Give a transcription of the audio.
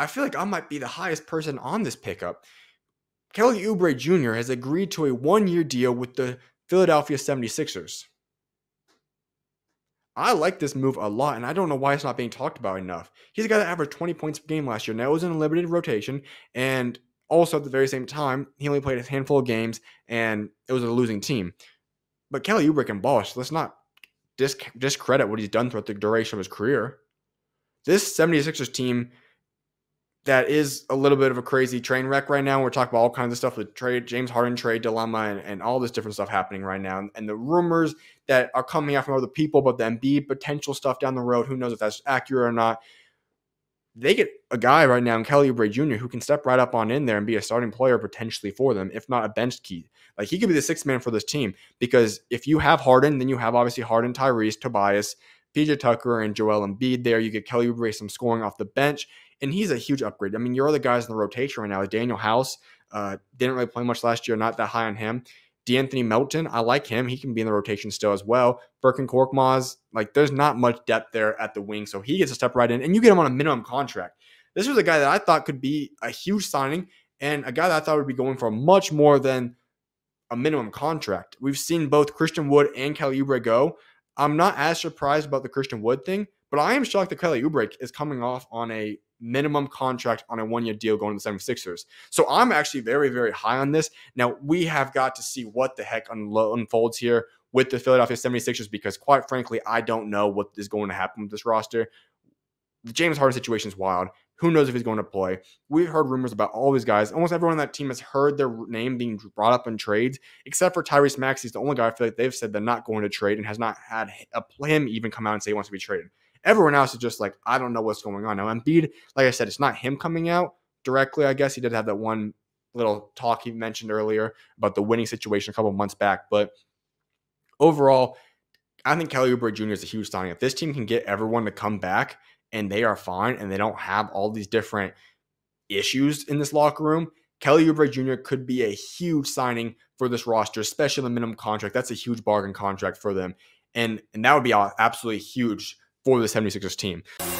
I feel like I might be the highest person on this pickup. Kelly Oubre Jr. has agreed to a one-year deal with the Philadelphia 76ers. I like this move a lot, and I don't know why it's not being talked about enough. He's a guy that averaged 20 points per game last year. Now, it was in a limited rotation, and also at the very same time, he only played a handful of games, and it was a losing team. But Kelly Oubre can ball, so let's not discredit what he's done throughout the duration of his career. This 76ers team that is a little bit of a crazy train wreck right now. We're talking about all kinds of stuff with trade, James Harden trade dilemma, and all this different stuff happening right now. And the rumors that are coming out from other people about the Embiid potential stuff down the road, who knows if that's accurate or not. They get a guy right now in Kelly Oubre Jr. who can step right up on in there and be a starting player potentially for them, if not a bench key. Like, he could be the sixth man for this team, because if you have Harden, then you have obviously Harden, Tyrese, Tobias, P.J. Tucker, and Joel Embiid there. You get Kelly Oubre some scoring off the bench, and he's a huge upgrade. I mean, your other guys in the rotation right now, Daniel House, didn't really play much last year, not that high on him. D'Anthony Melton, I like him. He can be in the rotation still as well. Birkin Korkmaz, like, there's not much depth there at the wing, so he gets a step right in, and you get him on a minimum contract. This was a guy that I thought could be a huge signing, and a guy that I thought would be going for much more than a minimum contract. We've seen both Christian Wood and Kelly Oubre go. I'm not as surprised about the Christian Wood thing, but I am shocked that Kelly Oubre is coming off on a minimum contract on a one-year deal going to the 76ers. So I'm actually very, very high on this. Now, we have got to see what the heck unfolds here with the Philadelphia 76ers, because quite frankly, I don't know what is going to happen with this roster. The James Harden situation is wild. Who knows if he's going to play? We've heard rumors about all these guys. Almost everyone on that team has heard their name being brought up in trades, except for Tyrese Maxey. He's the only guy I feel like they've said they're not going to trade, and has not had him even come out and say he wants to be traded. Everyone else is just like, I don't know what's going on. Now, Embiid, like I said, it's not him coming out directly, I guess. He did have that one little talk he mentioned earlier about the winning situation a couple months back. But overall, I think Kelly Oubre Jr. is a huge signing. If this team can get everyone to come back and they are fine and they don't have all these different issues in this locker room, Kelly Oubre Jr. could be a huge signing for this roster, especially the minimum contract. That's a huge bargain contract for them. And that would be absolutely huge for the 76ers team.